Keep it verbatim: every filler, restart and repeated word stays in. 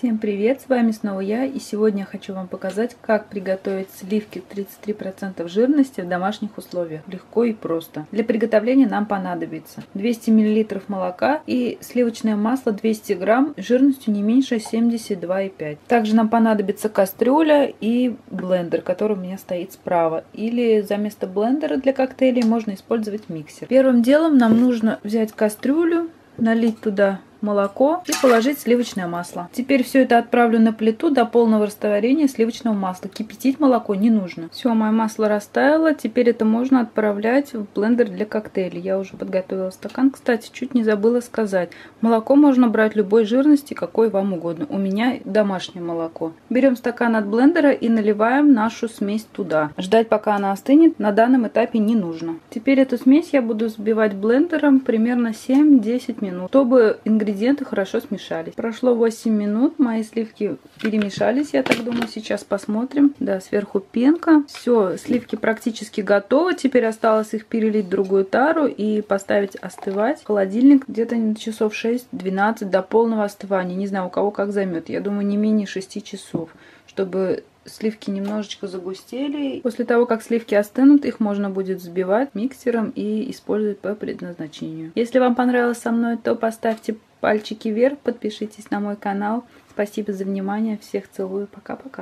Всем привет, с вами снова я, и сегодня я хочу вам показать, как приготовить сливки тридцать три процента жирности в домашних условиях, легко и просто. Для приготовления нам понадобится двести миллилитров молока и сливочное масло двести грамм жирностью не меньше семьдесят два и пять. Также нам понадобится кастрюля и блендер, который у меня стоит справа. Или за место блендера для коктейлей можно использовать миксер. Первым делом нам нужно взять кастрюлю, налить туда молоко и положить сливочное масло. Теперь все это отправлю на плиту до полного растворения сливочного масла. Кипятить молоко не нужно. Все, мое масло растаяло. Теперь это можно отправлять в блендер для коктейлей. Я уже подготовила стакан. Кстати, чуть не забыла сказать. Молоко можно брать любой жирности, какой вам угодно. У меня домашнее молоко. Берем стакан от блендера и наливаем нашу смесь туда. Ждать, пока она остынет, на данном этапе не нужно. Теперь эту смесь я буду взбивать блендером примерно семь-десять минут, чтобы ингредиенты Ингредиенты хорошо смешались. Прошло восемь минут, мои сливки перемешались, я так думаю. Сейчас посмотрим. Да, сверху пенка. Все, сливки практически готовы. Теперь осталось их перелить в другую тару и поставить остывать в холодильник где-то часов шесть-двенадцать до полного остывания. Не знаю, у кого как займет. Я думаю, не менее шести часов, чтобы сливки немножечко загустели. После того, как сливки остынут, их можно будет взбивать миксером и использовать по предназначению. Если вам понравилось со мной, то поставьте пальчики вверх, подпишитесь на мой канал. Спасибо за внимание, всех целую, пока-пока.